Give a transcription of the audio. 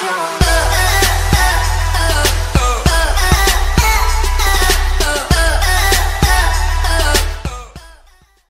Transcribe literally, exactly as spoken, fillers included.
show.